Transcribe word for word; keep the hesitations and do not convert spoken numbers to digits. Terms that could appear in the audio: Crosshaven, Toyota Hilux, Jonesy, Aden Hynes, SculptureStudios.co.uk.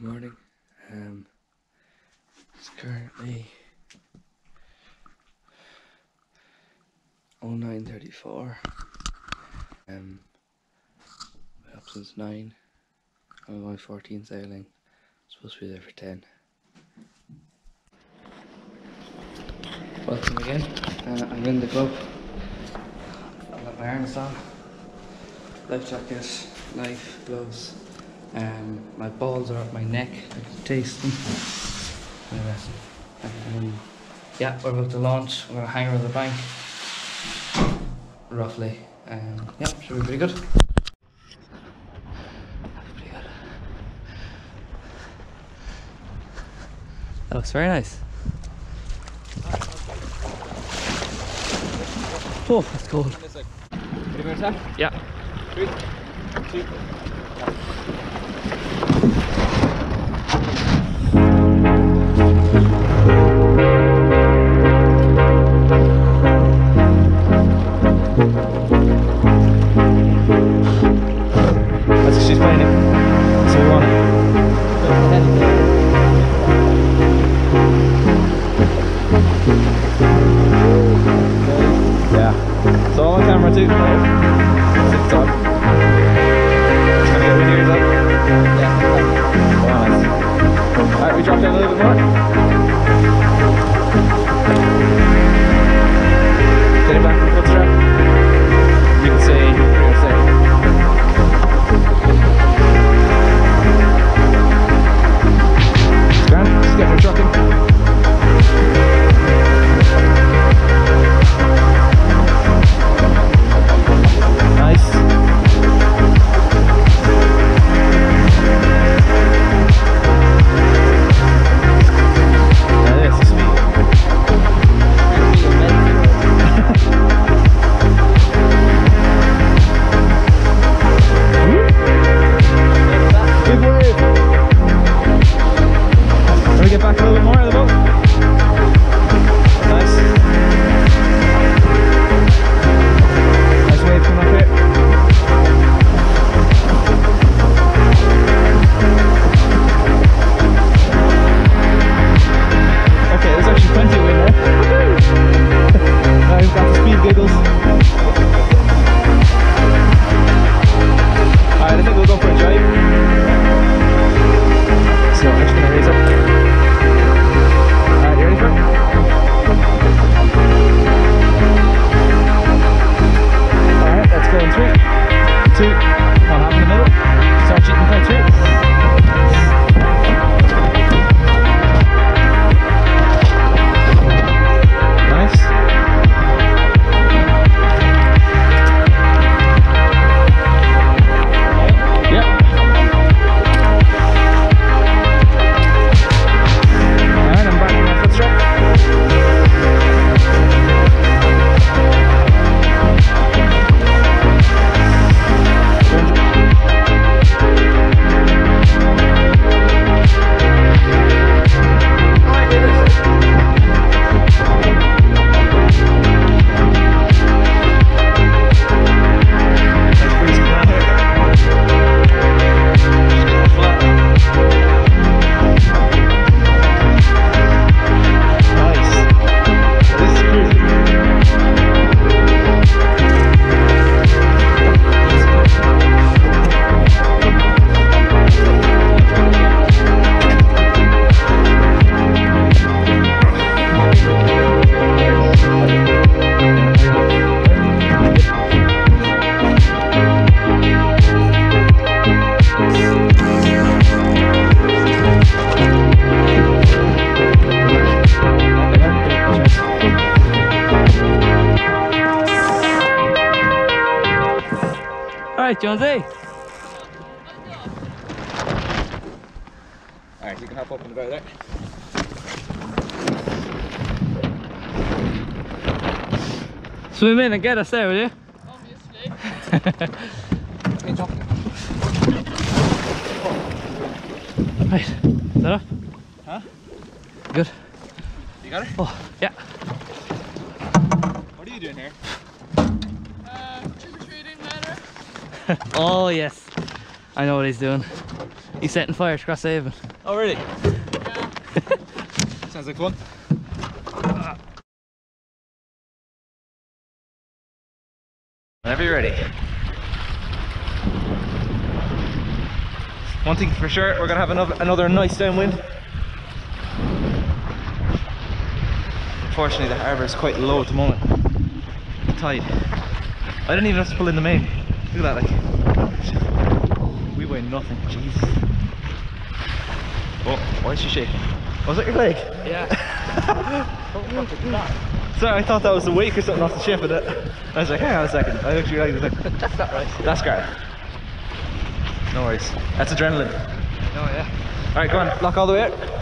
Good morning. Um, it's currently oh nine thirty-four. Um, been up since nine. I'm on my fourteenth sailing. Supposed to be there for ten. Welcome again. Uh, I'm in the club. I've got my harness on. Life jacket, knife, gloves. Um, my balls are up my neck, I can taste them. Um, yeah, we're about to launch, we're going to hang around the bank, roughly. Um, yeah, should be pretty good. Pretty good. That looks very nice. Oh, that's cold. Yeah. Three, two, yeah. Alright, Jonesy! Alright, you can hop up in the bow there. Swim in and get us there, will you? Obviously. Okay, drop it. Right, is that up? Huh? Good. You got it? Oh, yeah. What are you doing here? Uh, trick or treating matter. Oh yes, I know what he's doing. He's setting fire to Crosshaven. Oh, really? Yeah. Sounds like fun. Whenever you're ready. One thing for sure, we're going to have another, another nice downwind. Unfortunately, the harbour is quite low at the moment. The tide. I didn't even have to pull in the main. Look at that, like. We weigh nothing, jeez. Oh, why is she shaking? Was that your leg? Yeah. Oh, what is that? Sorry, I thought that was the wake or something off the ship, and I was like, hang on a second. I looked at your legs and I was like, that's not right. That's great. No worries. That's adrenaline. Oh, yeah. Alright, go on, lock all the way out.